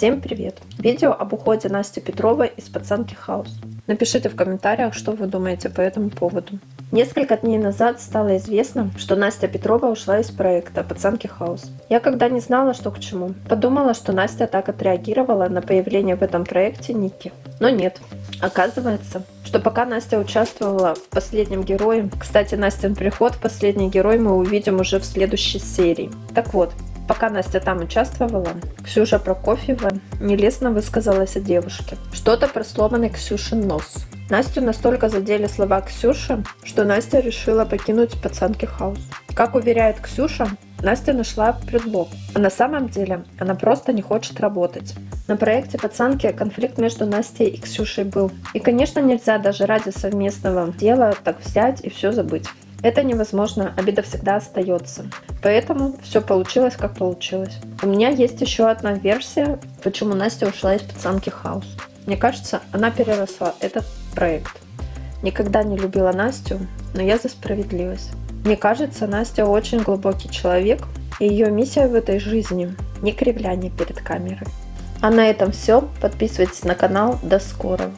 Всем привет! Видео об уходе Насти Петровой из «Пацанки Хаус». Напишите в комментариях, что вы думаете по этому поводу. Несколько дней назад стало известно, что Настя Петрова ушла из проекта «Пацанки Хаус». Я когда не знала, что к чему, подумала, что Настя так отреагировала на появление в этом проекте Ники. Но нет. Оказывается, что пока Настя участвовала в «Последнем Герое», кстати, Настин приход в «Последний Герой» мы увидим уже в следующей серии. Так вот, пока Настя там участвовала, Ксюша Прокофьева нелестно высказалась о девушке. Что-то про сломанный Ксюшин нос. Настю настолько задели слова Ксюши, что Настя решила покинуть «Пацанки Хаус». Как уверяет Ксюша, Настя нашла предлог, а на самом деле она просто не хочет работать. На проекте «Пацанки» конфликт между Настей и Ксюшей был. И, конечно, нельзя даже ради совместного дела так взять и все забыть. Это невозможно, обида всегда остается. Поэтому все получилось, как получилось. У меня есть еще одна версия, почему Настя ушла из «Пацанки Хаус». Мне кажется, она переросла этот проект. Никогда не любила Настю, но я за справедливость. Мне кажется, Настя очень глубокий человек, и ее миссия в этой жизни — не кривляние перед камерой. А на этом все. Подписывайтесь на канал. До скорого!